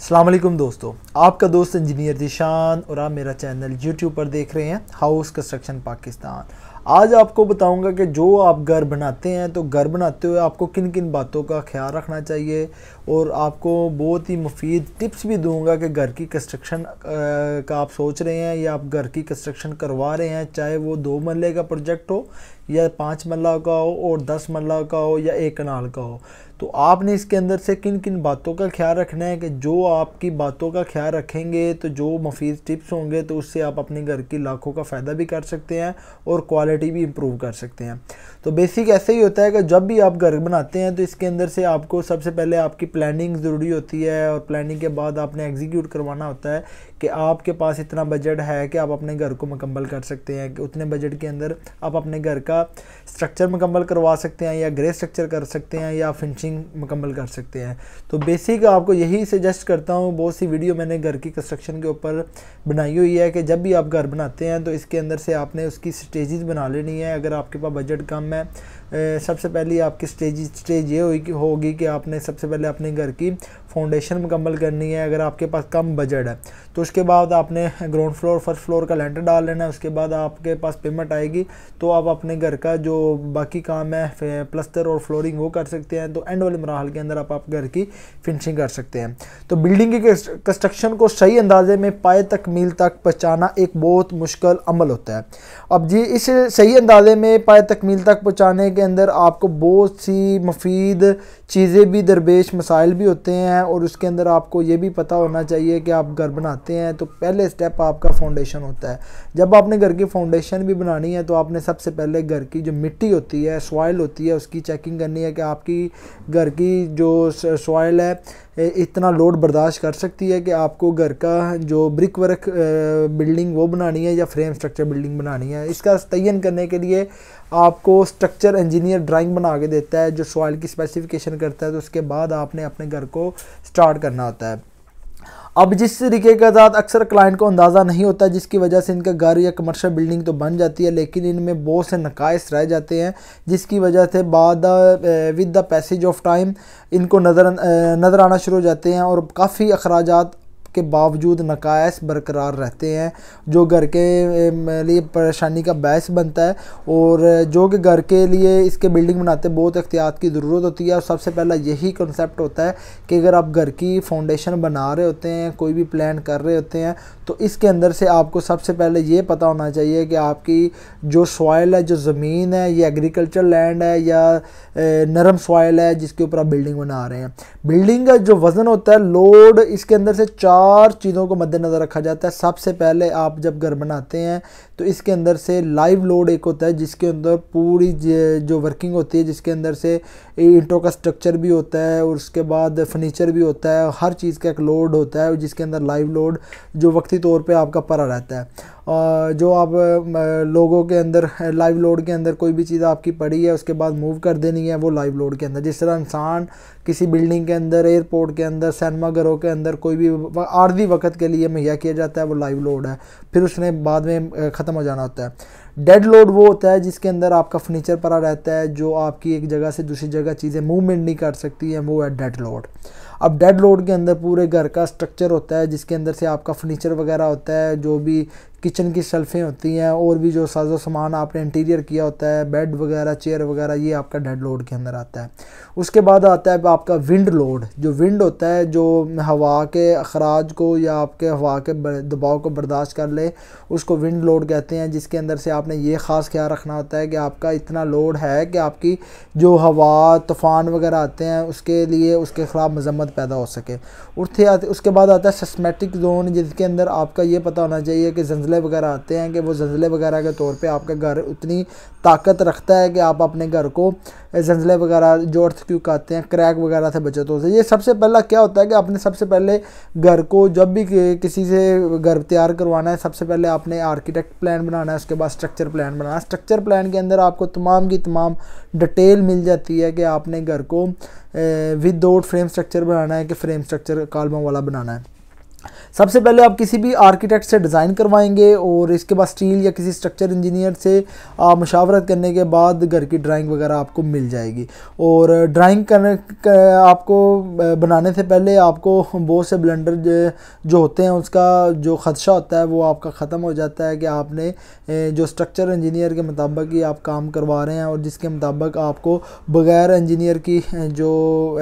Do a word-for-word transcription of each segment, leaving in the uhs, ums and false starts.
अस्सलाम वालेकुम दोस्तों, आपका दोस्त इंजीनियर जिशान और आप मेरा चैनल यूट्यूब पर देख रहे हैं हाउस कंस्ट्रक्शन पाकिस्तान। आज आपको बताऊंगा कि जो आप घर बनाते हैं तो घर बनाते हुए आपको किन किन बातों का ख्याल रखना चाहिए और आपको बहुत ही मुफीद टिप्स भी दूंगा कि घर की कंस्ट्रक्शन का आप सोच रहे हैं या आप घर की कंस्ट्रक्शन करवा रहे हैं, चाहे वो दो मरले का प्रोजेक्ट हो या पाँच मरला का हो और दस मरला का हो या एक कनाल का हो, तो आपने इसके अंदर से किन किन बातों का ख्याल रखना है कि जो आपकी बातों का ख्याल रखेंगे तो जो मुफीद टिप्स होंगे तो उससे आप अपने घर की लाखों का फ़ायदा भी कर सकते हैं और क्वालिटी भी इम्प्रूव कर सकते हैं। तो बेसिक ऐसे ही होता है कि जब भी आप घर बनाते हैं तो इसके अंदर से आपको सबसे पहले आपकी प्लानिंग ज़रूरी होती है और प्लानिंग के बाद आपने एग्जीक्यूट करवाना होता है कि आपके पास इतना बजट है कि आप अपने घर को मुकम्मल कर सकते हैं, कि उतने बजट के अंदर आप अपने घर का स्ट्रक्चर मुकम्मल करवा सकते हैं या ग्रे स्ट्रक्चर कर सकते हैं या फिनिशिंग मुकम्मल कर सकते हैं। तो बेसिक आपको यही सजेस्ट करता हूँ, बहुत सी वीडियो मैंने घर की कंस्ट्रक्शन के ऊपर बनाई हुई है कि जब भी आप घर बनाते हैं तो इसके अंदर से आपने उसकी स्टेजेस बना लेनी है। अगर आपके पास बजट कम है, सबसे पहली आपकी स्टेज स्टेज ये होगी होगी कि आपने सबसे पहले अपने घर की फाउंडेशन मुकम्मल करनी है। अगर आपके पास कम बजट है तो उसके बाद आपने ग्राउंड फ्लोर फर्स्ट फ्लोर का लेंटर डाल लेना है। उसके बाद आपके पास पेमेंट आएगी तो आप अपने घर का जो बाकी काम है प्लस्तर और फ्लोरिंग वो कर सकते हैं। तो एंड वाले मरहल के अंदर आप, आप घर की फिनिशिंग कर सकते हैं। तो बिल्डिंग की कंस्ट्रक्शन को सही अंदाजे में पाए तकमील तक पहुँचाना एक बहुत मुश्किल अमल होता है। अब जी इस सही अंदाजे में पाए तकमील तक पहुँचाने के अंदर आपको बहुत सी मुफीद चीज़ें भी दरपेश मसाइल भी होते हैं और उसके अंदर आपको ये भी पता होना चाहिए कि आप घर बनाते हैं तो पहले स्टेप आपका फाउंडेशन होता है। जब आपने घर की फाउंडेशन भी बनानी है तो आपने सबसे पहले घर की जो मिट्टी होती है, सॉइल होती है, उसकी चेकिंग करनी है कि आपकी घर की जो सॉइल है इतना लोड बर्दाश्त कर सकती है कि आपको घर का जो ब्रिक वर्क बिल्डिंग वो बनानी है या फ्रेम स्ट्रक्चर बिल्डिंग बनानी है। इसका तयन करने के लिए आपको स्ट्रक्चर इंजीनियर ड्राइंग बना के देता है जो सॉइल की स्पेसिफिकेशन करता है। तो उसके बाद आपने अपने घर को स्टार्ट करना होता है। अब जिस तरीके के साथ अक्सर क्लाइंट को अंदाज़ा नहीं होता, जिसकी वजह से इनका घर या कमर्शियल बिल्डिंग तो बन जाती है लेकिन इनमें बहुत से नकाइस रह जाते हैं, जिसकी वजह से बाद with the passage of time इनको नज़र नज़र आना शुरू हो जाते हैं और काफ़ी अखराजात के बावजूद नकायस बरकरार रहते हैं जो घर के लिए परेशानी का बायस बनता है और जो कि घर के लिए इसके बिल्डिंग बनाते बहुत एहतियात की ज़रूरत होती है। और सबसे पहला यही कॉन्सेप्ट होता है कि अगर आप घर की फाउंडेशन बना रहे होते हैं, कोई भी प्लान कर रहे होते हैं, तो इसके अंदर से आपको सबसे पहले ये पता होना चाहिए कि आपकी जो सॉइल है, जो ज़मीन है, ये एग्रीकल्चर लैंड है या नरम सॉइल है जिसके ऊपर आप बिल्डिंग बना रहे हैं। बिल्डिंग का जो वज़न होता है, लोड, इसके अंदर से चार चीज़ों को मद्देनज़र रखा जाता है। सबसे पहले आप जब घर बनाते हैं तो इसके अंदर से लाइव लोड एक होता है जिसके अंदर पूरी जो वर्किंग होती है, जिसके अंदर से ईंटों का स्ट्रक्चर भी होता है और उसके बाद फर्नीचर भी होता है, हर चीज़ का एक लोड होता है जिसके अंदर लाइव लोड जो वक्ती तौर पे आपका पड़ा रहता है। और जो आप लोगों के अंदर लाइव लोड के अंदर कोई भी चीज़ आपकी पड़ी है उसके बाद मूव कर देनी है वो लाइव लोड के अंदर। जिस तरह इंसान किसी बिल्डिंग के अंदर, एयरपोर्ट के अंदर, सिनेमाघरों के अंदर कोई भी आर्धी वक्त के लिए मुहैया किया जाता है वो लाइव लोड है, फिर उसने बाद में ख़त्म हो जाना होता है। डेड लोड वो होता है जिसके अंदर आपका फर्नीचर पड़ा रहता है जो आपकी एक जगह से दूसरी जगह चीज़ें मूवमेंट नहीं कर सकती हैं, वो है डेड लोड। अब डेड लोड के अंदर पूरे घर का स्ट्रक्चर होता है जिसके अंदर से आपका फर्नीचर वगैरह होता है, जो भी किचन की शेल्फें होती हैं और भी जो साजो सामान आपने इंटीरियर किया होता है, बेड वगैरह, चेयर वगैरह, ये आपका डेड लोड के अंदर आता है। उसके बाद आता है आपका विंड लोड। जो विंड होता है जो हवा के अखराज को या आपके हवा के दबाव को बर्दाश्त कर ले, उसको विंड लोड कहते हैं, जिसके अंदर से आपने ये ख़ास ख्याल रखना होता है कि आपका इतना लोड है कि आपकी जो हवा, तूफ़ान वगैरह आते हैं उसके लिए उसके ख़िलाफ़ मजम्मत पैदा हो सके। उठते उसके बाद आता है सिस्मेटिक जोन, जिसके अंदर आपका ये पता होना चाहिए कि ज़लज़ले वगैरह आते हैं कि वो ज़लज़ले वगैरह के तौर पे आपका घर उतनी ताकत रखता है कि आप अपने घर को ज़लज़ले वगैरह जो अर्थक्वेक आते हैं, क्रैक वगैरह से बचत हो सके। ये सबसे पहला क्या होता है कि आपने सबसे पहले घर को जब भी किसी से घर तैयार करवाना है, सबसे पहले आपने आर्किटेक्ट प्लान बनाना है, उसके बाद स्ट्रक्चर प्लान बनाना है। स्ट्रक्चर प्लान के अंदर आपको तमाम की तमाम डिटेल मिल जाती है कि आपने घर को विदाउट फ्रेम स्ट्रक्चर बनाना है कि फ्रेम स्ट्रक्चर कॉलम वाला बनाना है। सबसे पहले आप किसी भी आर्किटेक्ट से डिज़ाइन करवाएंगे और इसके बाद स्टील या किसी स्ट्रक्चर इंजीनियर से आप मशावरत करने के बाद घर की ड्राइंग वगैरह आपको मिल जाएगी। और ड्राइंग करने आपको बनाने से पहले आपको बहुत से ब्लेंडर जो, जो होते हैं उसका जो ख़दशा होता है वो आपका ख़त्म हो जाता है कि आपने जो स्ट्रक्चर इंजीनियर के मुताबिक ही आप काम करवा रहे हैं और जिसके मुताबिक आपको बग़ैर इंजीनियर की जो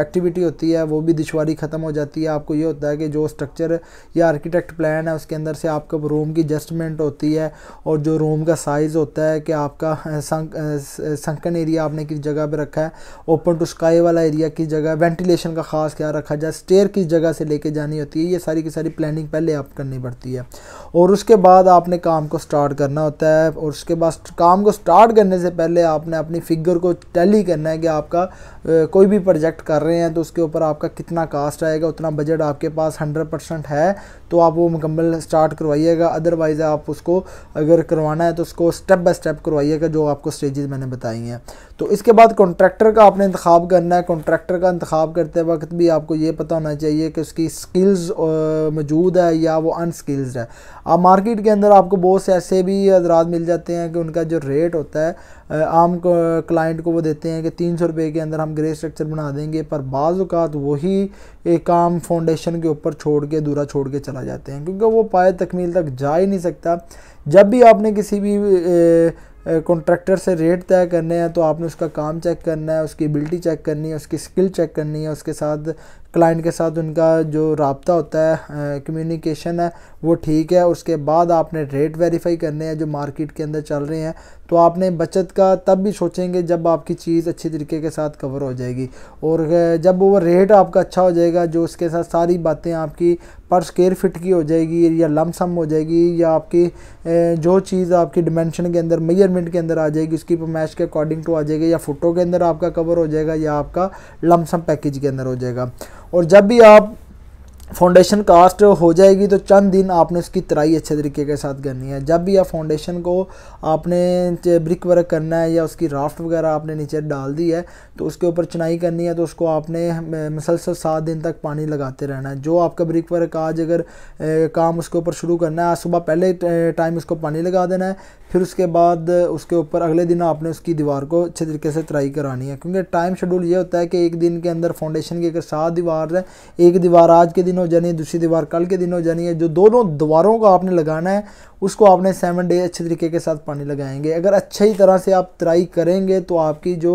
एक्टिविटी होती है वो भी दुश्वारी ख़त्म हो जाती है। आपको ये होता है कि जो स्ट्रक्चर या आर्किटेक्ट प्लान है उसके अंदर से आपका रूम की एडजस्टमेंट होती है और जो रूम का साइज़ होता है कि आपका संक, संकन एरिया आपने किस जगह पे रखा है, ओपन टू स्काई वाला एरिया किस जगह, वेंटिलेशन का ख़ास ख्याल रखा जाए, स्टेयर किस जगह से लेके जानी होती है, ये सारी की सारी प्लानिंग पहले आप करनी पड़ती है और उसके बाद आपने काम को स्टार्ट करना होता है। और उसके बाद काम को स्टार्ट करने से पहले आपने अपनी फिगर को टैली करना है कि आपका कोई भी प्रोजेक्ट कर रहे हैं तो उसके ऊपर आपका कितना कास्ट आएगा, उतना बजट आपके पास हंड्रेड परसेंट है तो आप वो मुकम्मल स्टार्ट करवाइएगा। अदरवाइज़ आप उसको अगर करवाना है तो उसको स्टेप बाय स्टेप करवाइएगा जो आपको स्टेजेस मैंने बताई हैं। तो इसके बाद कॉन्ट्रैक्टर का आपने इंतखाब करना है। कॉन्ट्रैक्टर का इंतखाब करते वक्त भी आपको ये पता होना चाहिए कि उसकी स्किल्स मौजूद है या वो अनस्किल्ड है। आप मार्केट के अंदर आपको बहुत से ऐसे भी हजरात मिल जाते हैं कि उनका जो रेट होता है आम क्लाइंट को वो देते हैं कि तीन सौ रुपये के अंदर हम ग्रे स्ट्रक्चर बना देंगे, पर बाज़ औक़ात वही एक काम फाउंडेशन के ऊपर छोड़ के अधूरा छोड़ के चला जाते हैं क्योंकि वो पाए तकमील तक जा ही नहीं सकता। जब भी आपने किसी भी कॉन्ट्रैक्टर से रेट तय करने हैं तो आपने उसका काम चेक करना है, उसकी एबिलिटी चेक करनी है, उसकी स्किल चेक करनी है, उसके साथ क्लाइंट के साथ उनका जो रब्ता होता है कम्युनिकेशन है वो ठीक है। उसके बाद आपने रेट वेरीफाई करने हैं जो मार्केट के अंदर चल रहे हैं। तो आपने बचत का तब भी सोचेंगे जब आपकी चीज़ अच्छी तरीके के साथ कवर हो जाएगी और जब वो रेट आपका अच्छा हो जाएगा जो उसके साथ सारी बातें आपकी पर स्क्वायर फिट की हो जाएगी या लमसम हो जाएगी या आपकी जो चीज़ आपकी डिमेंशन के अंदर मेजरमेंट के अंदर आ जाएगी उसकी मैच के अकॉर्डिंग टू आ जाएगी या फ़ुटों के अंदर आपका कवर हो जाएगा या आपका लमसम पैकेज के अंदर हो जाएगा। और जब भी आप फाउंडेशन कास्ट हो जाएगी तो चंद दिन आपने उसकी तराई अच्छे तरीके के साथ करनी है। जब भी आप फाउंडेशन को आपने ब्रिक वर्क करना है या उसकी राफ्ट वगैरह आपने नीचे डाल दी है तो उसके ऊपर चिनाई करनी है तो उसको आपने मुसलसल सात दिन तक पानी लगाते रहना है। जो आपका ब्रिक वर्क आज अगर ए, काम उसके ऊपर शुरू करना है आज सुबह पहले टाइम उसको पानी लगा देना है, फिर उसके बाद उसके ऊपर अगले दिन आपने उसकी दीवार को अच्छे तरीके से तराई करानी है क्योंकि टाइम शेड्यूल ये होता है कि एक दिन के अंदर फाउंडेशन की अगर सात दीवार है एक दीवार आज के दिन हो जानी है, दूसरी दीवार कल के दिन हो जानी है। जो दोनों दीवारों को आपने लगाना है उसको आपने सेवन डे अच्छे तरीके के साथ पानी लगाएंगे। अगर अच्छी तरह से आप तराई करेंगे तो आपकी जो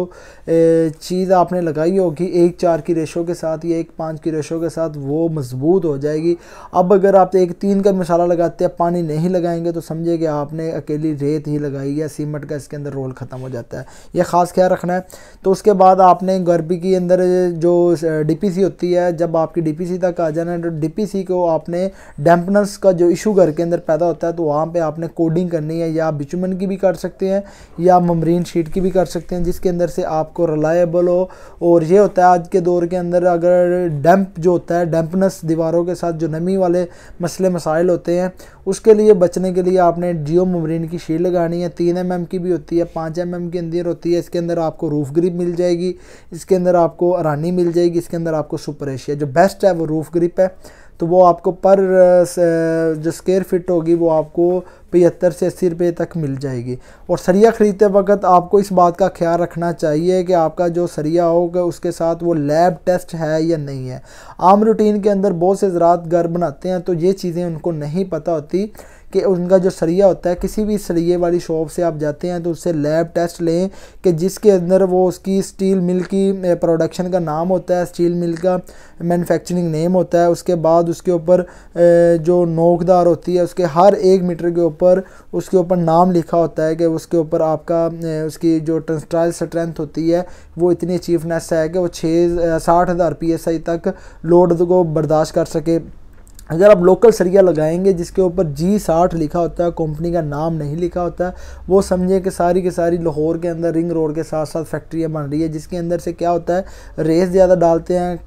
चीज़ आपने लगाई होगी एक चार की रेशो के साथ या एक पाँच की रेशो के साथ वो मजबूत हो जाएगी। अब अगर आप एक तीन का मसाला लगाते हैं पानी नहीं लगाएंगे तो समझे कि आपने अकेली रेत ही लगाई या सीमेंट का इसके अंदर रोल ख़त्म हो जाता है, यह ख़ास ख्याल रखना है। तो उसके बाद आपने गर्बी के अंदर जो डी पी सी होती है जब आपकी डी पी सी तक आ जाना है तो डी पी सी को आपने डैम्पनर्स का जो इशू घर के अंदर पैदा होता है तो वहाँ पे आपने कोडिंग करनी है। या आप बिचुमन की भी कर सकते हैं या ममरीन शीट की भी कर सकते हैं जिसके अंदर से आपको रिलायबल हो। और ये होता है आज के दौर के अंदर अगर डैम्प जो होता है डैम्पनेस दीवारों के साथ जो नमी वाले मसले मसाइल होते हैं उसके लिए बचने के लिए आपने जियो ममरीन की शीट लगानी है। तीन एम एम की भी होती है, पाँच एम एम के अंदर होती है। इसके अंदर आपको रूफ़ ग्रिप मिल जाएगी, इसके अंदर आपको अरानी मिल जाएगी, इसके अंदर आपको सुपर एशिया जो बेस्ट है वो रूफ़ ग्रिप है। तो वो आपको पर जो स्क्वायर फिट होगी वो आपको पचहत्तर से अस्सी रुपये तक मिल जाएगी। और सरिया ख़रीदते वक्त आपको इस बात का ख्याल रखना चाहिए कि आपका जो सरिया होगा उसके साथ वो लैब टेस्ट है या नहीं है। आम रूटीन के अंदर बहुत से ज़रात घर बनाते हैं तो ये चीज़ें उनको नहीं पता होती कि उनका जो सरिया होता है किसी भी सरिये वाली शॉप से आप जाते हैं तो उससे लैब टेस्ट लें कि जिसके अंदर वो उसकी स्टील मिल की प्रोडक्शन का नाम होता है, स्टील मिल का मैन्युफैक्चरिंग नेम होता है। उसके बाद उसके ऊपर जो नोकदार होती है उसके हर एक मीटर के ऊपर उसके ऊपर नाम लिखा होता है कि उसके ऊपर आपका उसकी जो टेंसाइल स्ट्रेंथ होती है वो इतनी अचीवनेस है कि वो छः साठ हज़ार पी एस आई तक लोड को बर्दाश्त कर सके। अगर आप लोकल सरिया लगाएंगे जिसके ऊपर जी साठ लिखा होता है, कंपनी का नाम नहीं लिखा होता है, वो समझे कि सारी की सारी लाहौर के अंदर रिंग रोड के साथ साथ फैक्ट्रियाँ बन रही है जिसके अंदर से क्या होता है रेस ज़्यादा डालते हैं,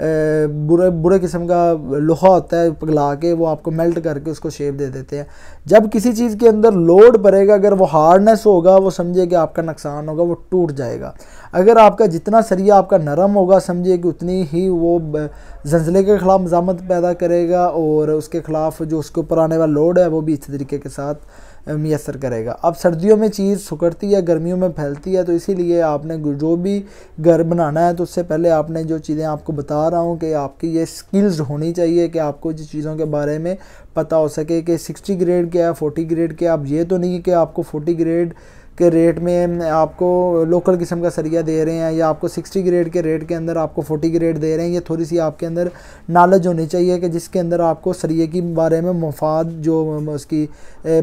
बुरे बुरे किस्म का लोहा होता है पिघला के, वो आपको मेल्ट करके उसको शेप दे देते हैं। जब किसी चीज़ के अंदर लोड पड़ेगा, अगर वो हार्डनेस होगा, वो समझिए कि आपका नुकसान होगा, वो टूट जाएगा। अगर आपका जितना सरिया आपका नरम होगा, समझिए कि उतनी ही वो जंजले के ख़िलाफ़ मज़ामत पैदा करेगा और उसके ख़िलाफ़ जो उसके ऊपर आने वाला लोड है वो भी इसी तरीके के साथ मैसर करेगा। अब सर्दियों में चीज़ सुकड़ती है, गर्मियों में फैलती है, तो इसीलिए आपने जो भी घर बनाना है तो उससे पहले आपने जो चीज़ें आपको बता रहा हूँ कि आपकी ये स्किल्स होनी चाहिए कि आपको जिस चीज़ों के बारे में पता हो सके कि सिक्सटी ग्रेड क्या है, फोर्टी ग्रेड क्या। अब ये तो नहीं है कि आपको फोर्टी ग्रेड के रेट में आपको लोकल किस्म का सरिया दे रहे हैं या आपको सिक्सटी ग्रेड के रेट के अंदर आपको फोर्टी ग्रेड दे रहे हैं। ये थोड़ी सी आपके अंदर नॉलेज होनी चाहिए कि जिसके अंदर आपको सरिये के बारे में मुफाद जो उसकी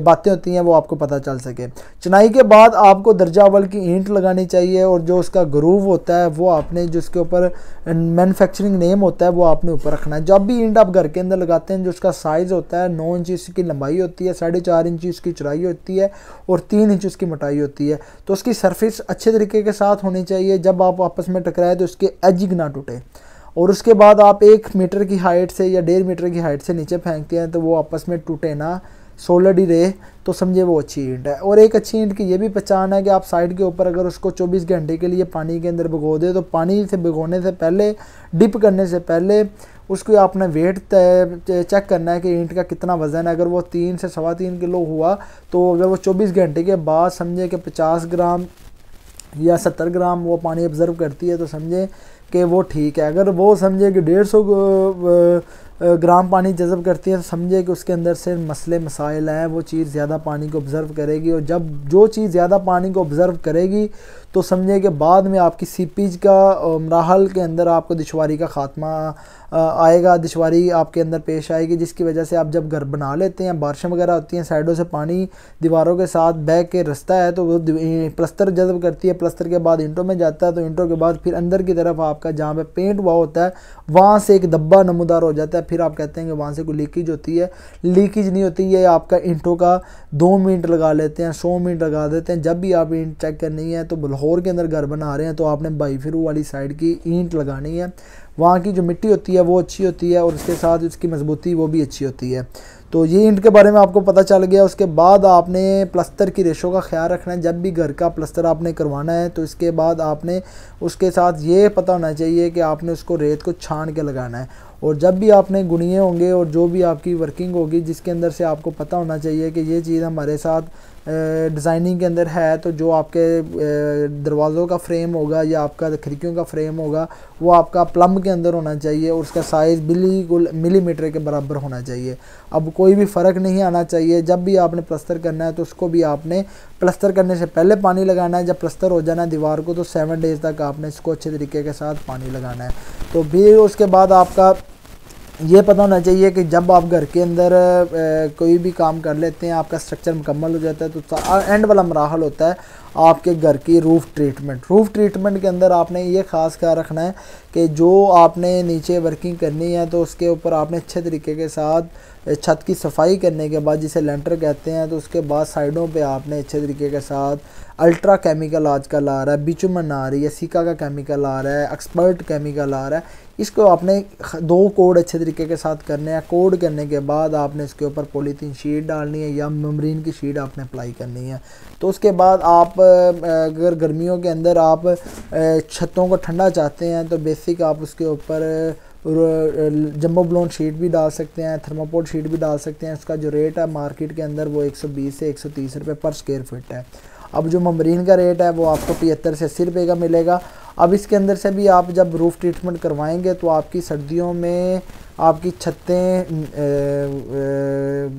बातें होती हैं वो आपको पता चल सके। चुनाई के बाद आपको दर्जा अव्वल की ईंट लगानी चाहिए और जो उसका ग्रूव होता है वो आपने जिसके ऊपर मैनुफेक्चरिंग नेम होता है वो आपने ऊपर रखना है। जब भी ईंट आप घर के अंदर लगाते हैं, जो उसका साइज़ होता है नौ इंच इसकी लंबाई होती है, साढ़े चार इंच इसकी चौड़ाई होती है और तीन इंच उसकी मोटाई होती है, तो उसकी सरफेस अच्छे तरीके के साथ होनी चाहिए। जब आप आपस में टकराए तो उसके एजिंग ना टूटे। और उसके बाद आप एक मीटर की हाइट से या डेढ़ मीटर की हाइट से नीचे फेंकते हैं तो वो आपस में टूटे ना, सोलड ही रहे, तो समझे वो अच्छी ईंट है। और एक अच्छी ईंट की ये भी पहचान है कि आप साइड के ऊपर अगर उसको चौबीस घंटे के लिए पानी के अंदर भिगो दे तो पानी से भिगोने से पहले, डिप करने से पहले उसको आपने वेट चेक करना है कि ईंट का कितना वज़न है। अगर वो तीन से सवा तीन किलो हुआ तो अगर वो चौबीस घंटे के बाद समझे कि पचास ग्राम या सत्तर ग्राम वो पानी एब्जर्व करती है तो समझे कि वो ठीक है। अगर वो समझे कि डेढ़ सौ ग्राम पानी जज़ब करती है तो समझे कि उसके अंदर से मसले मसाइल हैं, वो चीज़ ज़्यादा पानी को ऑब्ज़र्व करेगी। और जब जो चीज़ ज़्यादा पानी को ऑब्ज़र्व करेगी तो समझे कि बाद में आपकी सीपेज का मराहल के अंदर आपको दुश्वारी का खात्मा आएगा, दुश्वारी आपके अंदर पेश आएगी, जिसकी वजह से आप जब घर बना लेते हैं, बारिशें वगैरह होती हैं, साइडों से पानी दीवारों के साथ बह के रास्ता है तो वो प्लस्तर जज़ब करती है, प्लस्तर के बाद इंटों में जाता है, तो इंटों के बाद फिर अंदर की तरफ आपका जहाँ पे पेंट हुआ होता है वहाँ से एक धब्बा नमदार हो जाता है। फिर आप कहते हैं कि वहाँ से कोई लीकेज होती है, लीकेज नहीं होती है। आपका इंटों का दो मिनट लगा लेते हैं, सौ मिनट लगा देते हैं। जब भी आप ईंट चेक करनी है तो बलहौर के अंदर घर बना रहे हैं तो आपने बाई फिरू वाली साइड की ईंट लगानी है। वहाँ की जो मिट्टी होती है वो अच्छी होती है और उसके साथ उसकी मजबूती वो भी अच्छी होती है। तो ये ईंट के बारे में आपको पता चल गया। उसके बाद आपने प्लस्तर की रेशो का ख्याल रखना है। जब भी घर का प्लस्तर आपने करवाना है तो इसके बाद आपने उसके साथ ये पता होना चाहिए कि आपने उसको रेत को छान के लगाना है। और जब भी आपने गुनिये होंगे और जो भी आपकी वर्किंग होगी जिसके अंदर से आपको पता होना चाहिए कि ये चीज़ हमारे साथ डिज़ाइनिंग के अंदर है, तो जो आपके दरवाज़ों का फ्रेम होगा या आपका खिड़कियों का फ्रेम होगा वो आपका प्लम के अंदर होना चाहिए और उसका साइज़ बिल्कुल मिलीमीटर के बराबर होना चाहिए। अब कोई भी फ़र्क नहीं आना चाहिए। जब भी आपने प्लस्तर करना है तो उसको भी आपने प्लस्तर करने से पहले पानी लगाना है। जब प्लस्तर हो जाना है दीवार को तो सेवन डेज़ तक आपने इसको अच्छे तरीके के साथ पानी लगाना है। तो फिर उसके बाद आपका ये पता होना चाहिए कि जब आप घर के अंदर कोई भी काम कर लेते हैं, आपका स्ट्रक्चर मुकम्मल हो जाता है तो एंड वाला मराहल होता है आपके घर की रूफ़ ट्रीटमेंट। रूफ़ ट्रीटमेंट के अंदर आपने ये ख़ास ख्याल रखना है कि जो आपने नीचे वर्किंग करनी है तो उसके ऊपर आपने अच्छे तरीके के साथ छत की सफाई करने के बाद, जिसे लेंटर कहते हैं, तो उसके बाद साइडों पे आपने अच्छे तरीके के साथ अल्ट्रा केमिकल आजकल आ रहा है, बिचुमन आ रही है, सीका का केमिकल आ रहा है, एक्सपर्ट केमिकल आ रहा है, इसको आपने दो कोड अच्छे तरीके के साथ करने हैं। कोड करने के बाद आपने इसके ऊपर पॉलीथीन शीट डालनी है या ममरीन की शीट आपने अप्लाई करनी है। तो उसके बाद आप अगर गर्मियों के अंदर आप छतों को ठंडा चाहते हैं तो बेसिक आप उसके ऊपर जंबो ब्लोन शीट भी डाल सकते हैं, थर्मापोड शीट भी डाल सकते हैं। उसका जो रेट है मार्केट के अंदर वो एक सौ बीस से एक सौ तीस रुपए पर स्क्वायर फीट है। अब जो ममरीन का रेट है वो आपको पचहत्तर से अस्सी रुपये का मिलेगा। अब इसके अंदर से भी आप जब रूफ़ ट्रीटमेंट करवाएंगे तो आपकी सर्दियों में आपकी छतें,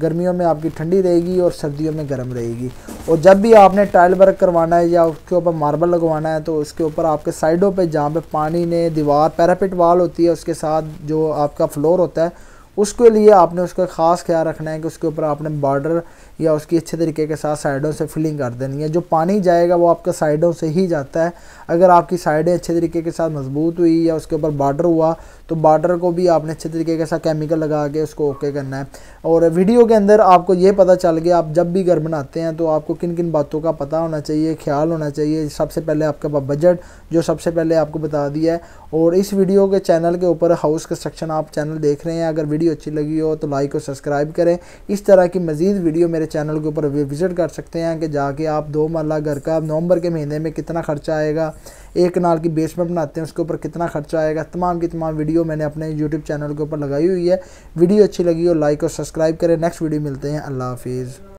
गर्मियों में आपकी ठंडी रहेगी और सर्दियों में गर्म रहेगी। और जब भी आपने टाइल वर्क करवाना है या उसके ऊपर मार्बल लगवाना है तो उसके ऊपर आपके साइडों पे जहाँ पे पानी ने दीवार, पैरापिट वाल होती है, उसके साथ जो आपका फ्लोर होता है उसके लिए आपने उसका ख़ास ख्याल रखना है कि उसके ऊपर आपने बॉर्डर या उसकी अच्छे तरीके के साथ साइडों से फिलिंग कर देनी है। जो पानी जाएगा वो आपके साइडों से ही जाता है। अगर आपकी साइडें अच्छे तरीके के साथ मजबूत हुई या उसके ऊपर बॉर्डर हुआ तो बॉर्डर को भी आपने अच्छे तरीके के साथ केमिकल लगा के उसको ओके करना है। और वीडियो के अंदर आपको ये पता चल गया, आप जब भी घर बनाते हैं तो आपको किन किन बातों का पता होना चाहिए, ख्याल होना चाहिए। सबसे पहले आपके पास बजट, जो सबसे पहले आपको बता दिया है। और इस वीडियो के चैनल के ऊपर हाउस कंस्ट्रक्शन आप चैनल देख रहे हैं, अगर वीडियो अच्छी लगी हो तो लाइक और सब्सक्राइब करें। इस तरह की मज़ीद वीडियो मेरे चैनल के ऊपर विजिट कर सकते हैं कि जाके आप दो मरला घर का नवंबर के महीने में कितना खर्चा आएगा, एक कनाल की बेसमेंट बनाते हैं उसके ऊपर कितना खर्चा आएगा, तमाम की तमाम वीडियो मैंने अपने यूट्यूब चैनल के ऊपर लगाई हुई है। वीडियो अच्छी लगी हो लाइक और सब्सक्राइब करें। नेक्स्ट वीडियो मिलते हैं। अल्लाह हाफिज़।